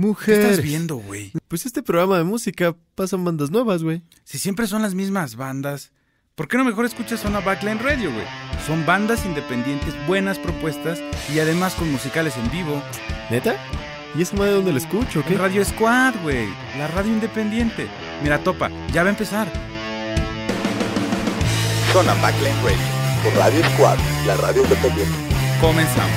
Mujer. ¿Qué estás viendo, güey? Pues este programa de música pasan bandas nuevas, güey. Si siempre son las mismas bandas, ¿por qué no mejor escuchas Zona Backline Radio, güey? Son bandas independientes, buenas propuestas y además con musicales en vivo. ¿Neta? ¿Y esa madre dónde la escucho, qué? En Radio Squad, güey. La radio independiente. Mira, topa, ya va a empezar. Zona Backline Radio. Por Radio Squad, la radio independiente. Comenzamos.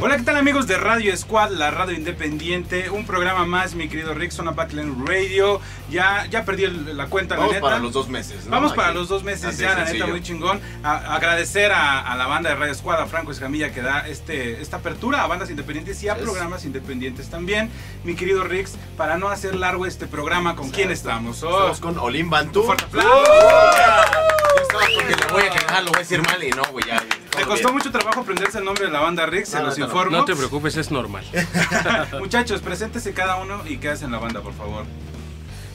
Hola, ¿qué tal amigos de Radio Squad, la radio independiente? Un programa más, mi querido Rick, Zona Backline Radio. Ya perdí la cuenta, la neta. Vamos para los 2 meses. ¿No? Vamos para los 2 meses ya, la neta, muy chingón. Agradecer a la banda de Radio Squad, a Franco Escamilla, que da esta apertura a bandas independientes y a programas independientes también. Mi querido Rick, para no hacer largo este programa, ¿con quién estamos? Estamos con Ollin Bantú. ¡Fuerte aplauso! Yo estaba porque le voy a quejar, lo voy a decir mal y no, güey, ya. Te costó mucho trabajo aprenderse el nombre de la banda, Rick, se los informo. No te preocupes, es normal. Muchachos, preséntese cada uno y quédense en la banda, por favor.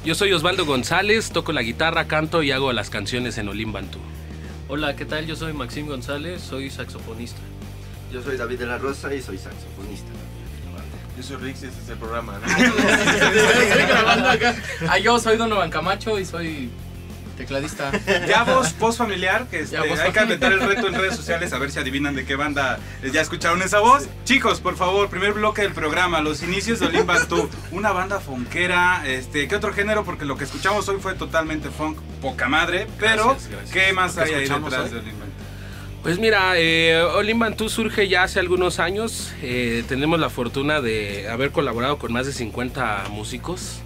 Yo soy Osvaldo González, toco la guitarra, canto y hago las canciones en Ollin Bantú. Hola, ¿qué tal? Yo soy Maxim González, soy saxofonista. Yo soy David de la Rosa y soy saxofonista. Yo soy Rick, ese es el programa, ¿no? Yo soy Donovan Camacho y soy... tecladista. Ya vos, post familiar, que hay que aventar el reto en redes sociales a ver si adivinan de qué banda ya escucharon esa voz. Sí. Chicos, por favor, primer bloque del programa, los inicios de Ollin Bantú, una banda fonquera, ¿qué otro género? Porque lo que escuchamos hoy fue totalmente funk, poca madre, pero gracias. ¿Qué más hay ahí detrás de Ollin Bantú? Pues mira, Ollin Bantú surge ya hace algunos años, tenemos la fortuna de haber colaborado con más de 50 músicos.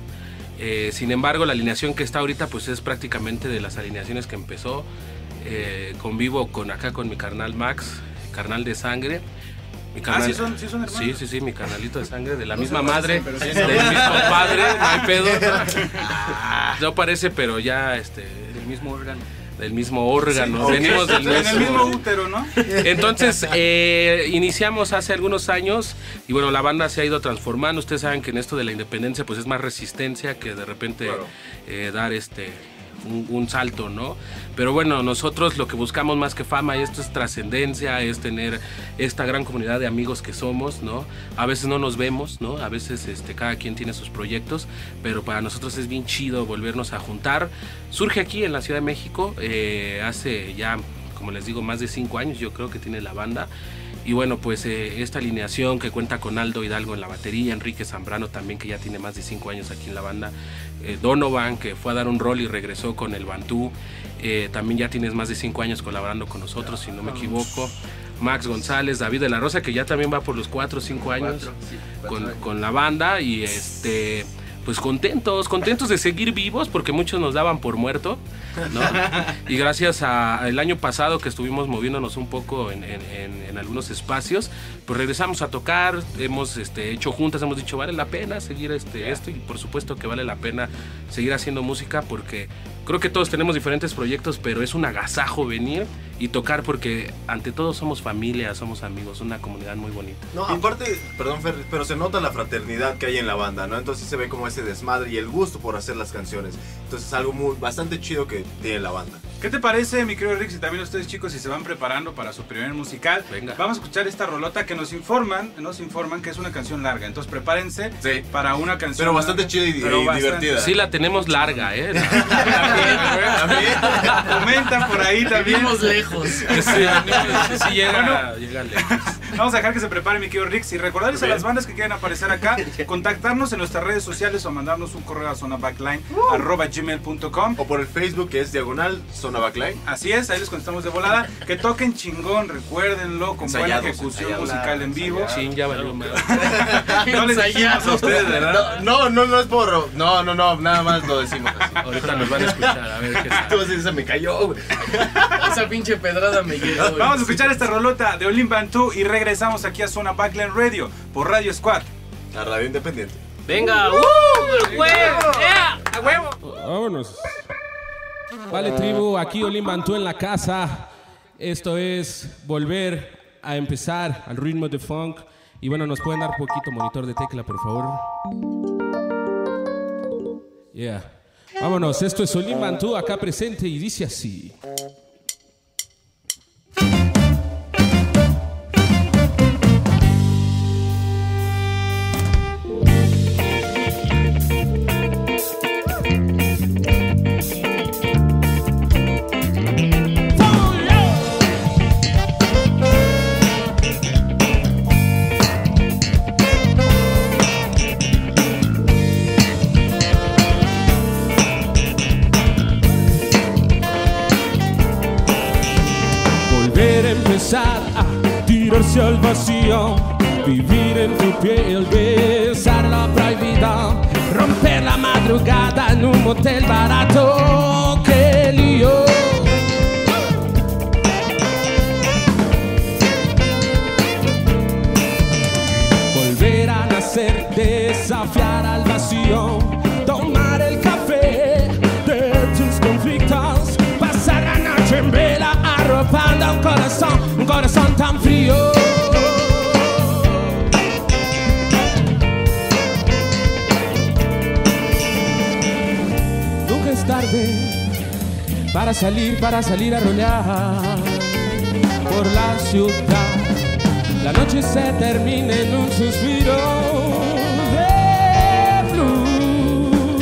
Sin embargo, la alineación que está ahorita pues es prácticamente de las alineaciones que empezó. Convivo con mi carnal Max, carnal de sangre. Mi carnal, ¿sí son hermanos? Sí, mi carnalito de sangre, de la misma madre, sí, del mismo padre, no hay pedo. No parece, pero ya del mismo órgano. Del mismo órgano, sí, venimos del mismo. En el mismo útero, ¿no? Entonces, iniciamos hace algunos años y bueno, la banda se ha ido transformando. Ustedes saben que en esto de la independencia pues es más resistencia que de repente dar un salto, ¿no? Pero bueno, nosotros lo que buscamos más que fama y esto es trascendencia, es tener esta gran comunidad de amigos que somos, ¿no? A veces no nos vemos, ¿no? A veces cada quien tiene sus proyectos, pero para nosotros es bien chido volvernos a juntar. Surge aquí en la Ciudad de México, hace ya, como les digo, más de 5 años yo creo que tiene la banda. Y bueno, pues esta alineación que cuenta con Aldo Hidalgo en la batería, Enrique Zambrano también, que ya tiene más de 5 años aquí en la banda, Donovan, que fue a dar un rol y regresó con el Bantú, también ya tienes más de 5 años colaborando con nosotros, si no me equivoco, Max González, David de la Rosa, que ya también va por los 4 o 5 años con la banda, y pues contentos de seguir vivos, porque muchos nos daban por muerto, ¿no? Y gracias al año pasado que estuvimos moviéndonos un poco en algunos espacios, pues regresamos a tocar, hemos hecho juntas, hemos dicho, vale la pena seguir esto, y por supuesto que vale la pena seguir haciendo música, porque creo que todos tenemos diferentes proyectos, pero es un agasajo venir y tocar, porque ante todo somos familia, somos amigos, una comunidad muy bonita. No, aparte, perdón Fer, pero se nota la fraternidad que hay en la banda, ¿no? Entonces se ve como ese desmadre y el gusto por hacer las canciones. Entonces es algo bastante chido que tiene la banda. ¿Qué te parece, mi querido Rick, y también ustedes chicos, si se van preparando para su primer musical? Venga. Vamos a escuchar esta rolota que nos informan que es una canción larga. Entonces prepárense para una canción pero bastante larga, chida y divertida. Sí, la tenemos larga, ¿eh? ¿También? Comenta por ahí también. Vivimos lejos. Sí, llega lejos. Vamos a dejar que se prepare mi querido Rick. Y recordarles a las bandas que quieran aparecer acá, contactarnos en nuestras redes sociales o mandarnos un correo a zonabackline@gmail.com o por el Facebook, que es diagonal Zona Backline. Así es, ahí les contestamos de volada. Que toquen chingón, recuérdenlo, con buena ejecución musical en vivo. Ching, ya valió. No les dijimos a ustedes, ¿verdad? No es porro. No, nada más lo decimos así. Ahorita nos van a escuchar, a ver qué tal. Esa me cayó, güey. Esa pinche pedrada me llegó. Vamos a escuchar esta rolota de Ollin Bantú y regresamos aquí a Zona Backline Radio por Radio Squad, la radio independiente. Venga, a huevo. Vámonos. Vale, tribu, aquí Ollin Bantú en la casa. Esto es volver a empezar al ritmo de funk. Y bueno, nos pueden dar poquito monitor de tecla, por favor. Yeah. Vámonos, esto es Ollin Bantú acá presente y dice así. empezar a tirarse al vacío, vivir en tu piel, besar la prohibida, romper la madrugada en un motel barato. ¡Qué lío! Volver a nacer, desafiar al vacío, tomar el café de tus conflictos, pasar la noche en vela arropando un corazón tan frío. Tarde para salir a rolear por la ciudad. La noche se termina en un suspiro de blues.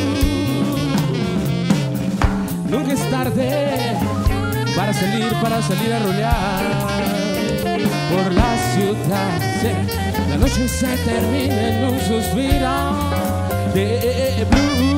Nunca es tarde para salir a rolear por la ciudad. La noche se termina en un suspiro de blues.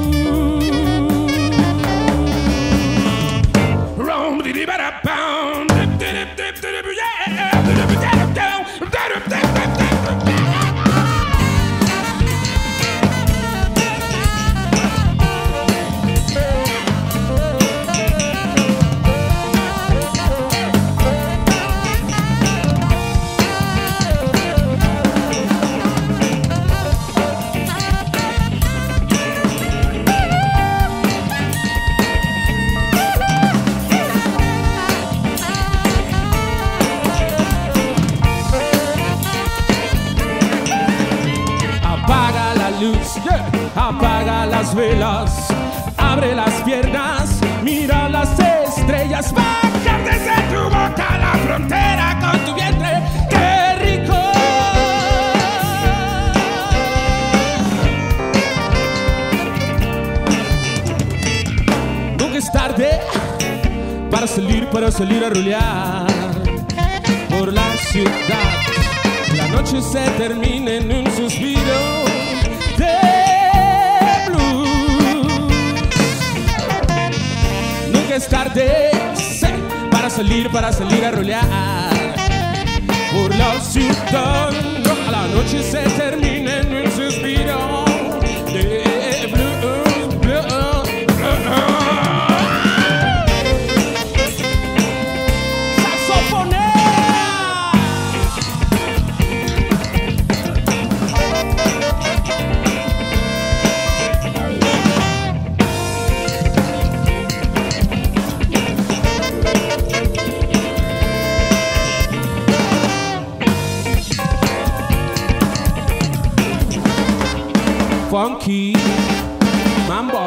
Apaga las velas, abre las piernas, mira las estrellas, bajar desde tu boca a la frontera con tu vientre. ¡Qué rico! Nunca es tarde para salir a rolear por la ciudad. La noche se termina en un suspiro de blues. Nunca es tarde para salir a rolear por la ciudad. La noche se termina en un suspiro de blues, funky mambo.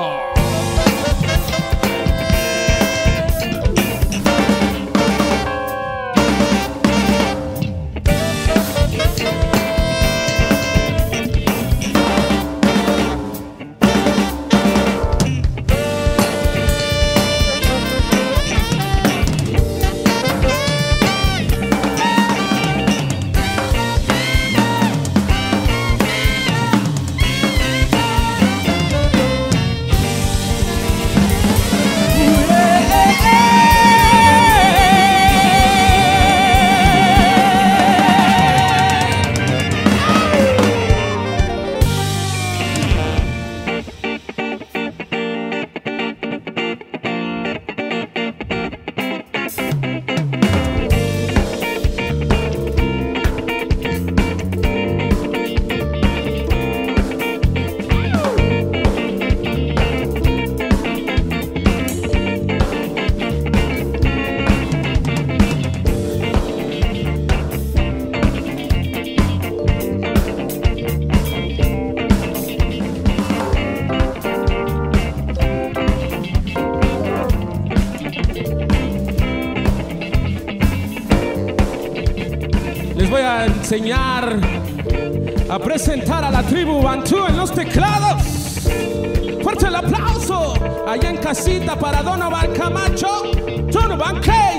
Enseñar a presentar a la tribu Bantú en los teclados. Fuerte el aplauso allá en casita para Donovan Camacho, Donovan K.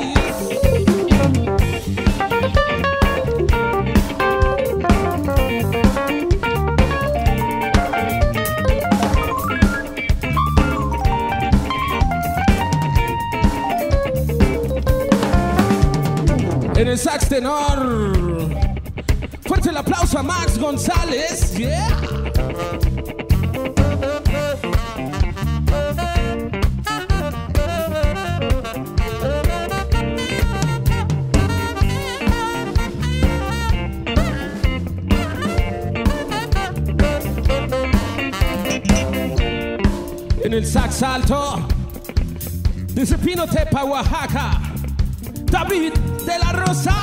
en el sax tenor. Fuerte el aplauso a Max González. Yeah. En el sax alto, desde Pinotepa, Oaxaca, David de la Rosa.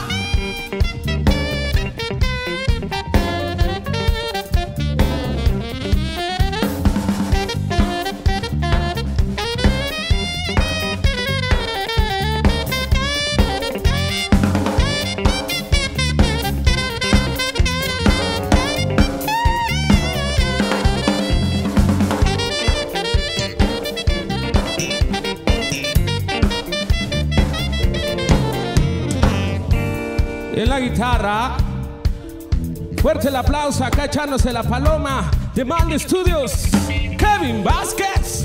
Guitarra. Fuerte el aplauso acá echándose la paloma de Maln Studios, Kevin Vázquez.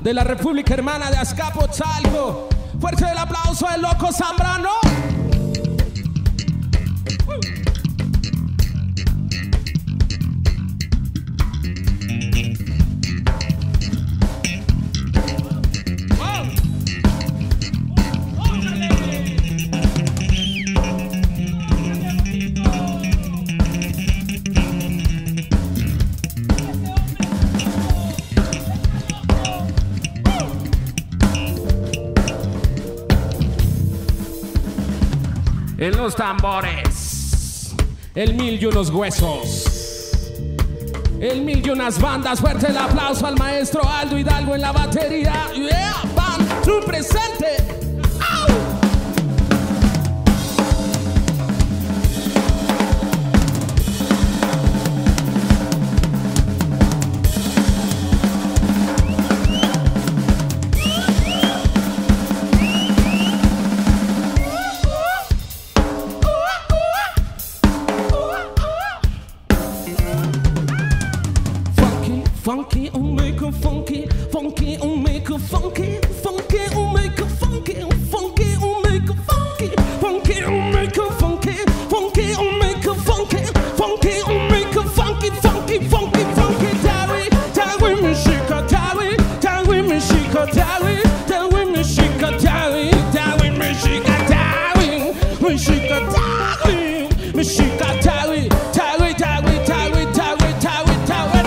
De la República Hermana de Azcapotzalco, fuerte el aplauso al loco Zambrano. En los tambores, el mil y unos huesos, el mil y unas bandas. Fuerte el aplauso al maestro Aldo Hidalgo en la batería. Yeah, Bantú presente. Funky, oh make a funky, funky, oh make a funky, funky, oh make a funky, funky, oh make a funky, funky, oh make a funky, funky, oh make a funky, funky, oh make a funky, funky, funky, funky, Dawi, Dawi, me shika, Dawi, Dawi, me shika, Dawi, Dawi, me shika, Dawi, Dawi, me shika, Dawi, me shika, Dawi, me shika, Dawi, Dawi, Dawi, Dawi, Dawi, Dawi, Dawi, Dawi.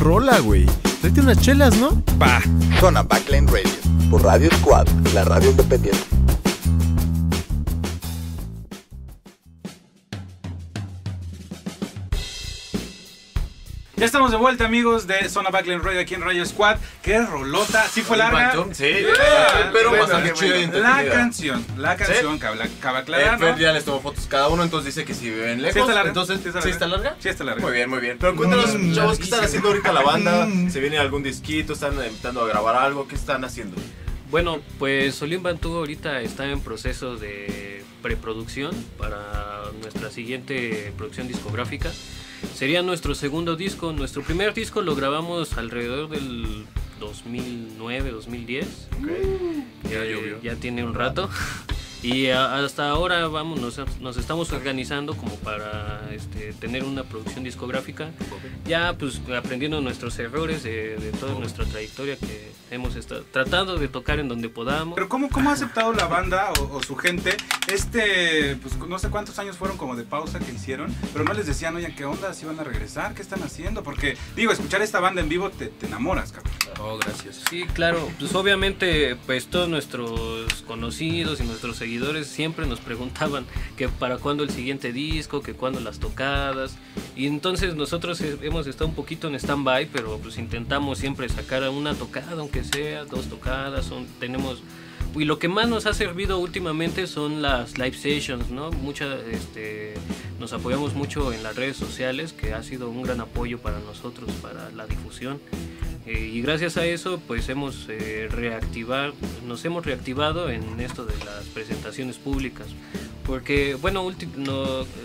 Rola, güey. Tráete unas chelas, ¿no? Pa. Zona Backline Radio. Por Radio Squad, la radio independiente. Ya estamos de vuelta, amigos de Zona Backline Radio aquí en Radio Squad. ¡Qué rolota! Sí fue larga. Sí, yeah, pero bueno, bastante chida y La canción, ¿sí? Cabe aclarar, ¿no? Ya les tomó fotos cada uno, entonces dice que si viven lejos. ¿Sí está larga? Entonces, ¿sí está larga? Sí está larga. Muy bien, muy bien. Pero cuéntanos, chavos, ¿qué están haciendo ahorita la banda? ¿Se viene algún disquito? ¿Están invitando a grabar algo? ¿Qué están haciendo? Bueno, pues Ollin Bantú ahorita está en proceso de preproducción para nuestra siguiente producción discográfica. Sería nuestro segundo disco. Nuestro primer disco lo grabamos alrededor del 2009, 2010. Okay. Ya tiene un rato. Y hasta ahora vamos, nos estamos organizando como para tener una producción discográfica. Ya pues aprendiendo nuestros errores de toda nuestra trayectoria que hemos estado tratando de tocar en donde podamos. Pero ¿cómo ha aceptado la banda o su gente? Pues no sé cuántos años fueron como de pausa que hicieron, pero no les decían, oye, ¿qué onda? ¿Si van a regresar? ¿Qué están haciendo? Porque, digo, escuchar esta banda en vivo te enamoras, cabrón. Oh, gracias. Sí, claro. Pues obviamente, pues todos nuestros conocidos y nuestros seguidores siempre nos preguntaban que para cuándo el siguiente disco, que cuándo las tocadas. Y entonces nosotros hemos estado un poquito en stand-by, pero pues intentamos siempre sacar una tocada, aunque sea dos tocadas. Tenemos... Y lo que más nos ha servido últimamente son las live sessions, ¿no? Nos apoyamos mucho en las redes sociales, que ha sido un gran apoyo para nosotros, para la difusión. Y gracias a eso, pues nos hemos reactivado en esto de las presentaciones públicas. Porque, bueno,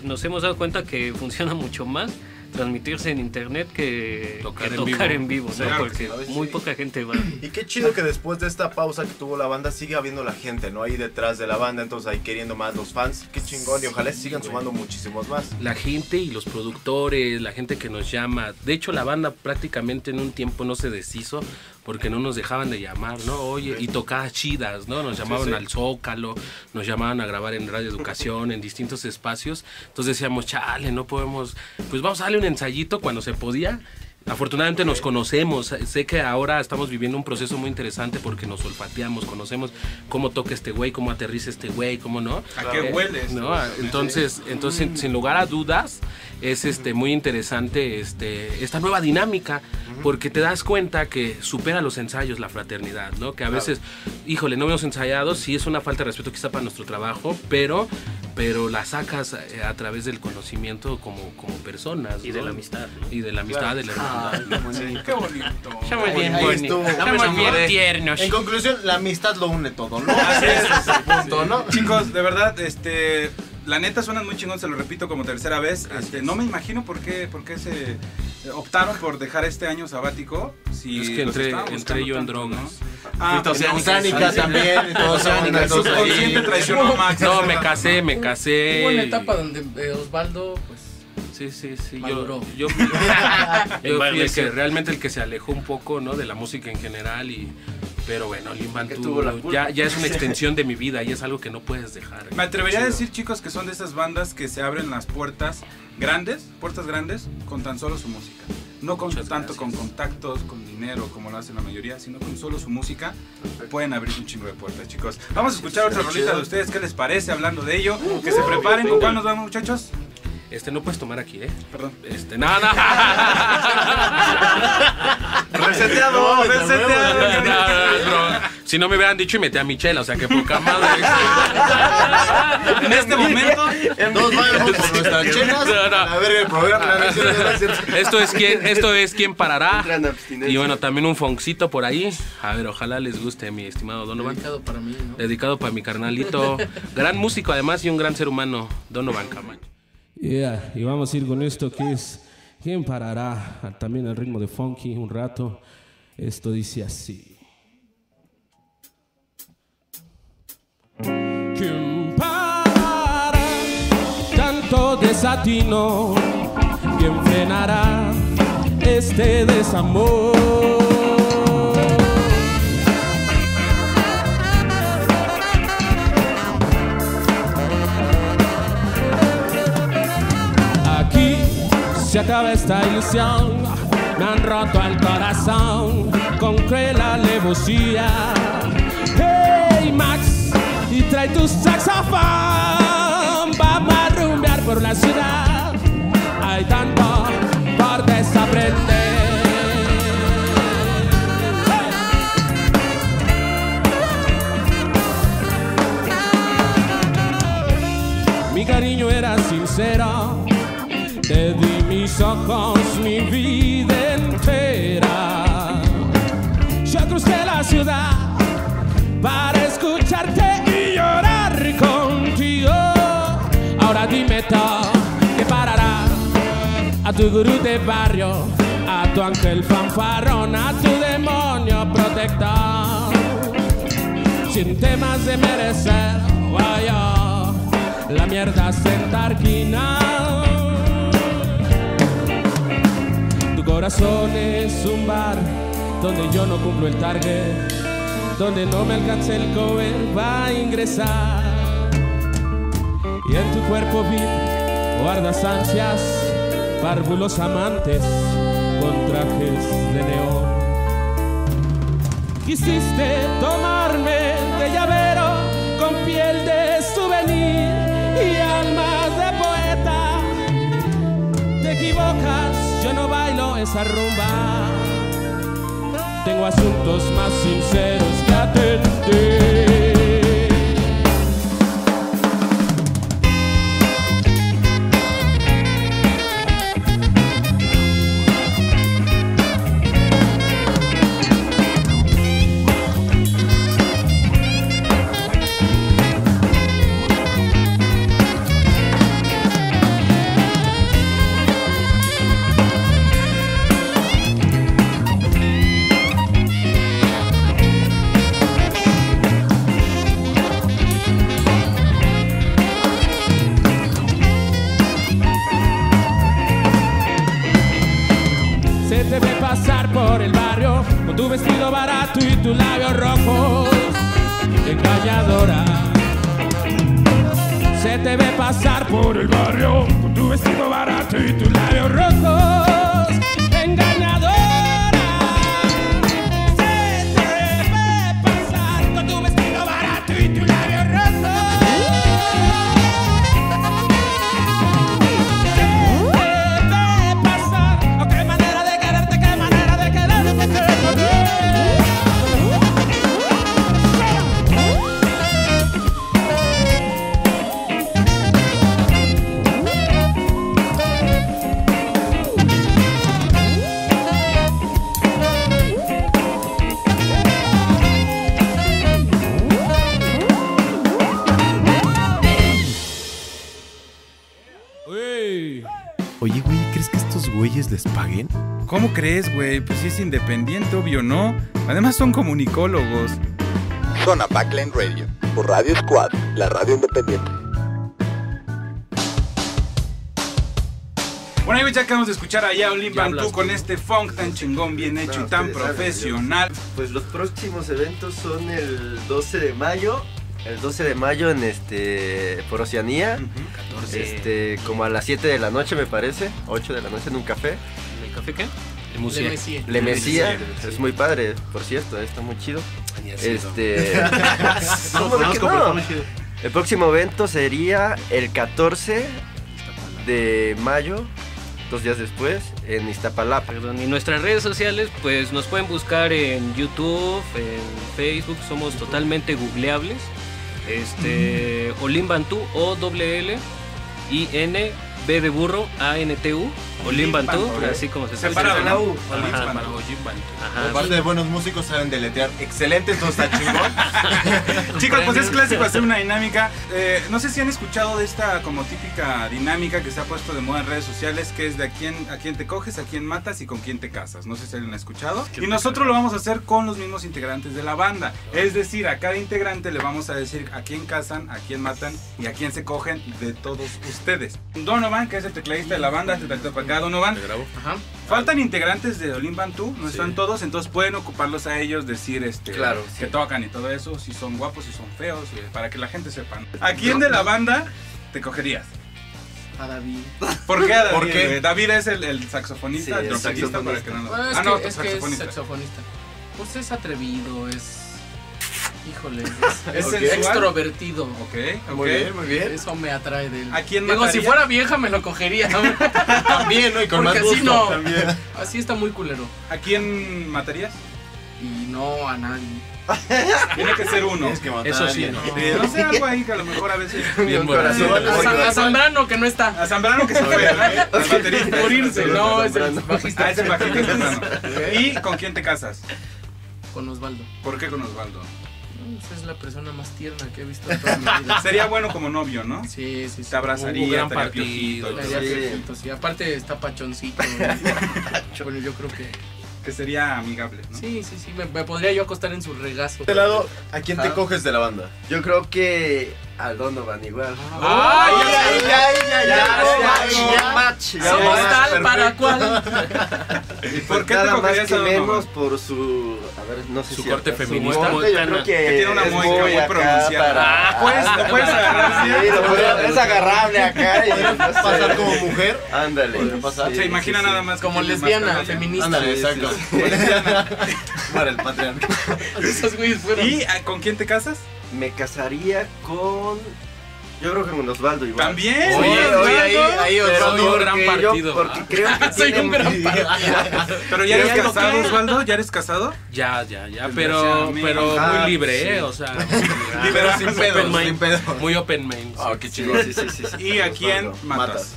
nos hemos dado cuenta que funciona mucho más transmitirse en internet que tocar en vivo, ¿no? Claro, porque muy poca gente va. Y qué chido que después de esta pausa que tuvo la banda siga habiendo la gente, ¿no? Ahí detrás de la banda, entonces ahí queriendo más los fans. Qué chingón, sí, y ojalá sigan sumando muchísimos más. La gente y los productores, la gente que nos llama. De hecho, la banda prácticamente en un tiempo no se deshizo porque no nos dejaban de llamar, ¿no? Oye, y tocadas chidas, ¿no? Nos llamaban al Zócalo, nos llamaban a grabar en Radio Educación, en distintos espacios. Entonces decíamos, chale, no podemos... Pues vamos a darle un ensayito cuando se podía. Afortunadamente nos conocemos, sé que ahora estamos viviendo un proceso muy interesante porque nos olfateamos, conocemos cómo toca este güey, cómo aterriza este güey, cómo no. ¿A qué hueles? ¿No? Entonces sin lugar a dudas, es muy interesante esta nueva dinámica, porque te das cuenta que supera los ensayos la fraternidad, ¿no? Que a veces, híjole, no hemos ensayado, sí es una falta de respeto quizá para nuestro trabajo, pero la sacas a través del conocimiento como personas. Y ¿no? de la amistad. ¿No? Y de la amistad, de la hermandad. ¡Qué bonito! Estamos bien tiernos. En conclusión, la amistad lo une todo, ¿no? Así es el punto, ¿no? Chicos, de verdad, la neta suenan muy chingón, se lo repito como tercera vez. No me imagino por qué se optaron por dejar este año sabático. Si es que entré yo en drogas. Oceánica también. Oceánica, subconsciente traicionó a Max. No, me casé. Hubo una etapa donde Osvaldo, pues... Sí, yo fui el que se alejó un poco, ¿no? De la música en general pero bueno, Ollin Bantú ya es una extensión de mi vida y es algo que no puedes dejar. Me atrevería a decir, chicos, que son de esas bandas que se abren las puertas grandes con tan solo su música. No con tanto con contactos, con dinero, como lo hacen la mayoría, sino con solo su música. Pueden abrir un chingo de puertas, chicos. Vamos a escuchar otra rolita de ustedes, ¿qué les parece? Hablando de ello, que se preparen. ¿Con cuál nos vamos, muchachos? No puedes tomar aquí, ¿eh? Perdón. Nada. Reseteado. Si no me hubieran dicho, y metí a Michelle, o sea que poca madre. En este momento, dos vamos por nuestras chelas. A ver el programa. Esto es Quién Parará. Y bueno, también un foncito por ahí. A ver, ojalá les guste, mi estimado Donovan. Dedicado para mí, ¿no? Dedicado para mi carnalito. Gran músico, además, y un gran ser humano, Donovan Camacho. Yeah, y vamos a ir con esto que es ¿Quién Parará? También al ritmo de funky un rato. Esto dice así: ¿Quién parará tanto desatino? ¿Quién frenará este desamor? Se acaba esta ilusión, me han roto el corazón con cruel alevosía. Hey Max, y trae tu saxofón, vamos a rumbear por la ciudad. Hay tanto por desaprender. Mi cariño era sincero, te di mis ojos, mi vida entera. Yo crucé la ciudad para escucharte y llorar contigo. Ahora dime todo, que parará a tu gurú de barrio, a tu ángel fanfarrón, a tu demonio protector. Sin temas de merecer, vaya la mierda sentarquina. Tu corazón es un bar donde yo no cumplo el target, donde no me alcance el cover, va a ingresar. Y en tu cuerpo vil guardas ansias, párvulos amantes con trajes de neón. Quisiste tomarme de llavero con piel de souvenir y almas de poeta. Te equivocas, yo no bailo esa rumba. Tengo asuntos más sinceros que atender. Y tus labios rojos, engañadora. Se te ve pasar por el barrio con tu vestido barato y tus labios rojos, engañadora. Se te ve pasar con tu vestido barato y tus labios rojos. Se te ve pasar. Oh, qué manera de quererte, qué manera de quererte. Oye, güey, ¿crees que estos güeyes les paguen? ¿Cómo crees, güey? Pues si es independiente, obvio, ¿no? Además son comunicólogos. Zona Backline Radio, por Radio Squad, la radio independiente. Bueno, ahí ya acabamos de escuchar allá a Ollin Bantú con este funk tan chingón, bien hecho y tan profesional. Pues los próximos eventos son el 12 de mayo. El 12 de mayo en Foro Oceanía, como a las 7 de la noche me parece, 8 de la noche en un café. ¿El café qué? Lemesía. Es muy padre, por cierto, está muy chido. El próximo evento sería el 14 de mayo, 2 días después, en Iztapalapa. Perdón, y nuestras redes sociales, pues nos pueden buscar en YouTube, en Facebook, somos totalmente googleables. Ollin Bantú, O-L-L-I-N-B de burro, A-N-T-U, Ollin Bantú, así como se separado, ¿no? Ollin Bantú. Aparte de buenos músicos saben deletear, excelente, todo está chingón. Chicos, pues es clásico hacer una dinámica. No sé si han escuchado de esta como típica dinámica que se ha puesto de moda en redes sociales, que es de a quién te coges, a quién matas y con quién te casas. No sé si alguien ha escuchado. Y nosotros lo vamos a hacer con los mismos integrantes de la banda. Es decir, a cada integrante le vamos a decir a quién casan, a quién matan y a quién se cogen de todos ustedes. Donovan, que es el tecladista de la banda, se trató para acá. Donovan, faltan integrantes de Ollin Bantú, no están todos, entonces pueden ocuparlos a ellos, decir que tocan y todo eso, si son guapos, si son feos, para que la gente sepa. ¿A quién de la banda te cogerías? A David. ¿Por qué a David? Porque David es el saxofonista, el trompetista, para que no lo... Bueno, es saxofonista. Pues es atrevido, híjole, es extrovertido. Ok, muy bien. Eso me atrae de él. ¿A quién mataría? Digo, si fuera vieja me lo cogería. También, ¿no? Y con porque más gusto. Así no, también. Así está muy culero. ¿A quién matarías? Y no a nadie. Tiene que ser uno. Que matar eso sí. No sé, algo ahí que a lo mejor a veces. Bien corazón. A Zambrano que no está. A Zambrano que se fue. El baterista. Morirse. No, es el bajista. Ah, es el bajista. ¿Y con quién te casas? Con Osvaldo. ¿Por qué con Osvaldo? Pues es la persona más tierna que he visto en toda mi vida. Sería bueno como novio, ¿no? Sí, sí, sí. Te abrazaría, gran te partido, piojito, sí. Sí. Aparte está pachoncito. Bueno, yo creo que sería amigable, ¿no? Sí, sí, sí. Me podría yo acostar en su regazo. De lado, ¿a quién te coges de la banda? Yo creo que a Donovan igual. ¡Ay, ay, ay, ay, ay! Somos tal para cual. ¿Y por qué te cogerías a Donovan? Por su... A ver, no sé si... Su corte feminista. Yo creo que tiene una muy pronunciada. Ah, puedes agarrar. Es agarrable acá. ¿Pasar como mujer? Ándale. Se imagina nada más como lesbiana, feminista. Ándale, exacto. Para el patriarcado. ¿Y con quién te casas? Me casaría con... Yo creo que con Osvaldo igual. ¿También? Oye, ahí Osvaldo, gran partido. Porque creo que soy un gran partido. ¿Pero ya eres casado, Osvaldo? ¿Ya eres casado? Ya, pero muy libre, ¿eh? O sea, libre sin pedo, sin pedo. Muy open mind. Ah, qué chido. ¿Y a quién matas?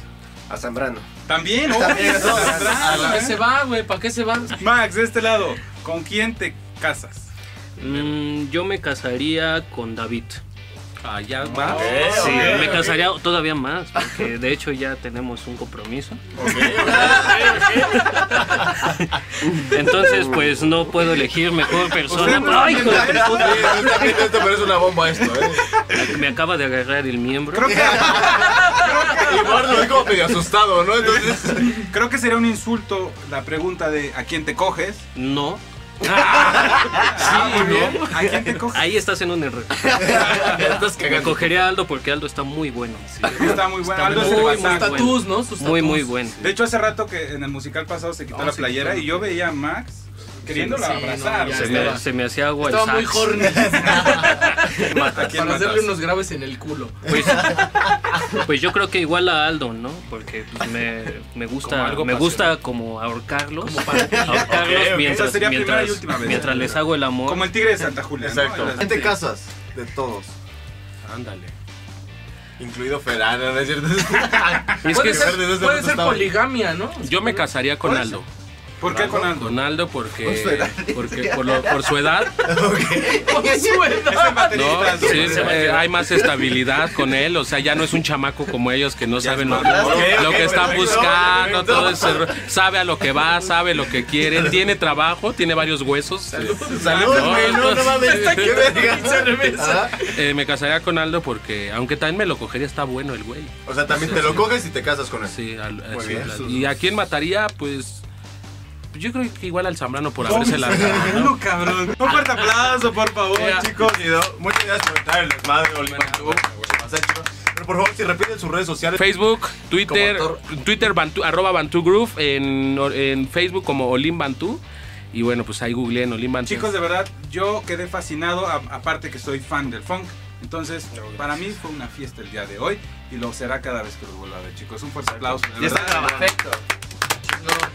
A Zambrano. ¿También? ¿Para qué se va, güey? ¿Para qué se va? Max, de este lado, ¿con quién te casas? Yo me casaría con David. Allá va. Sí, me casaría todavía más, porque de hecho ya tenemos un compromiso. Entonces, pues no puedo elegir mejor persona. Ay, hijo de puta. Te parece una bomba esto, ¿eh? Me acaba de agarrar el miembro. Creo que... Y Eduardo es como medio asustado, ¿no? Entonces, creo que sería un insulto la pregunta de ¿a quién te coges? No. Sí, ¿no? Ahí estás en un error. Me cogería a Aldo porque Aldo está muy bueno. Sí, está muy bueno. Aldo es el estatus, ¿no? Muy, muy bueno. De hecho, hace rato que en el musical pasado se quitó la playera y yo veía a Max queriéndola abrazar. No, se me hacía agua. Estaba muy horny. Para hacerle unos graves en el culo. Pues yo creo que igual a Aldo, ¿no? Porque pues, me gusta como ahorcarlos. Como para ahorcarlos mientras les hago el amor. Como el tigre de Santa Julia. Exacto. ¿No? Te casas de todos. Ándale. Incluido Ferran, ¿no es cierto? Es que puede ser poligamia, ¿no? Yo me casaría con Aldo. ¿Por qué con Aldo? Con Aldo por su edad. Por su edad. No, sí, hay más estabilidad con él, o sea, ya no es un chamaco como ellos que no saben lo que están buscando, todo eso, sabe a lo que va, sabe lo que quiere, tiene trabajo, tiene varios huesos. Saludos, me casaría con Aldo porque, aunque también me lo cogería, está bueno el güey. O sea, también te lo coges y te casas con él. Sí, muy bien. ¿Y a quién mataría? Pues... Yo creo que igual al Zambrano por haberse largado. No, cabrón. Un fuerte aplauso, por favor, chicos. Muchas gracias por estar en el desmadre, Ollin Bantú. Pero por favor, si repiten sus redes sociales: Facebook, Twitter Bantú, @BantúGroove, en Facebook como Ollin Bantú. Y bueno, pues ahí googleen Ollin Bantú. Chicos, de verdad, yo quedé fascinado, aparte que soy fan del funk. Entonces, para mí fue una fiesta el día de hoy y lo será cada vez que lo vuelva a ver, chicos. Un fuerte aplauso. Ya está, perfecto.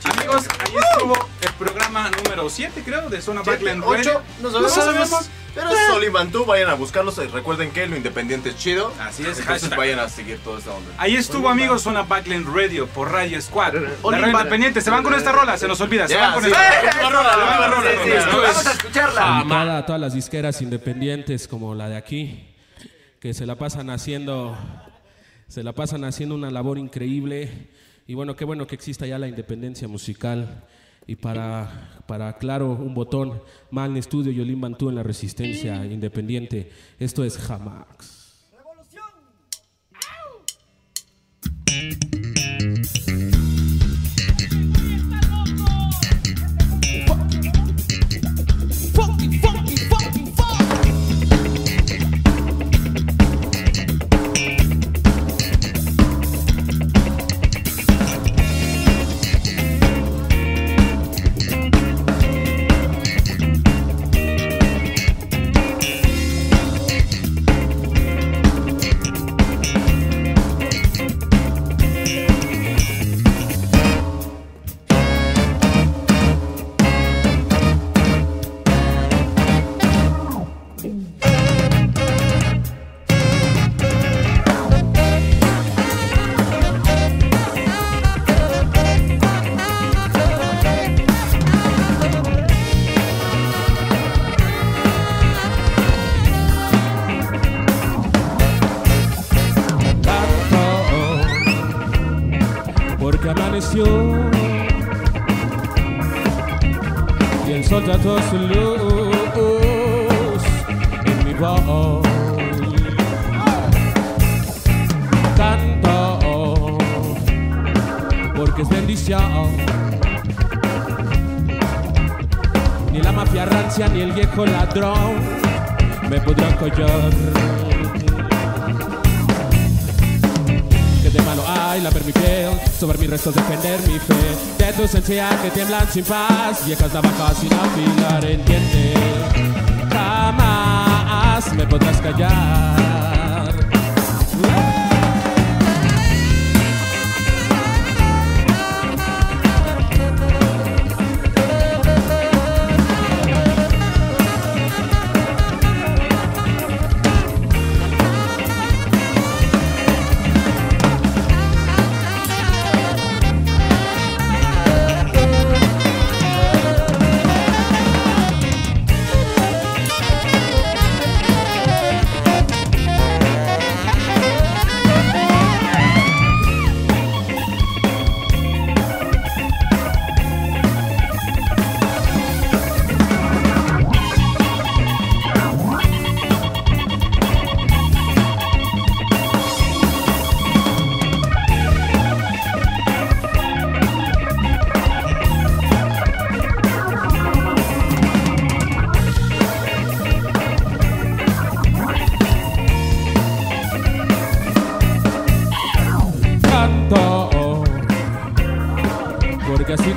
Amigos, ahí estuvo el programa número 7, creo, de Zona Backline Radio. Nos vemos. Pero es Ollin Bantú, vayan a buscarlos. Recuerden que lo independiente es chido. Así es. Entonces vayan a seguir toda esta onda. Ahí estuvo, amigos, Zona Backline Radio por Radio Squad. La radio independiente. Se van con esta rola, se nos olvida. Se van con esta rola. Vamos a escucharla. Amada a todas las disqueras independientes como la de aquí, que se la pasan haciendo una labor increíble. Y bueno, qué bueno que exista ya la independencia musical. Y para claro, un botón, Maln Studios y Ollin Bantú en la resistencia independiente. Esto es Jamax. ¡Revolución! porque amaneció y el sol trató su luz en mi voz. Canto porque es bendición, ni la mafia rancia ni el viejo ladrón me podrán collar. De malo hay lamer mi piel, sobre mis restos defender mi fe, de tu esencia que tiemblan sin paz, viejas navajas sin afilar, entiende, jamás me podrás callar.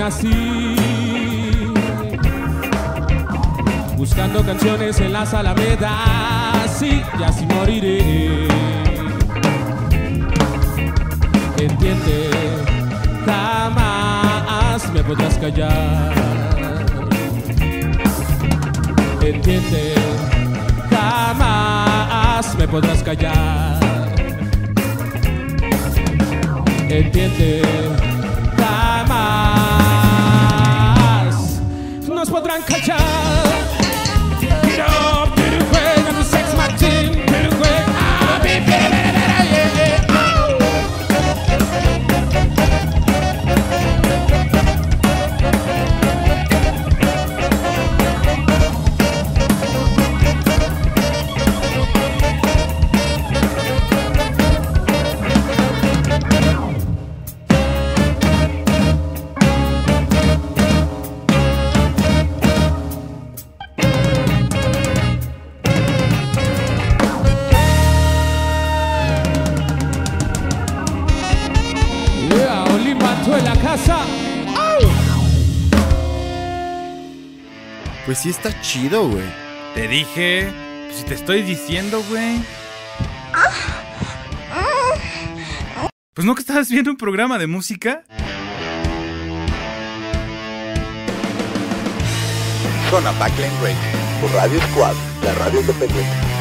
Así, buscando canciones en las alamedas, sí, y así moriré. Entiende, jamás me podrás callar. Entiende, jamás me podrás callar. Entiende, jamás nos podrán callar. Get up, get away, I'm a sex machine, get away, I'll be better, yeah. Pues sí está chido, güey. Te dije, pues si te estoy diciendo, güey. Pues no que estabas viendo un programa de música. Zona Backline Radio, por Radio Squad, la radio independiente.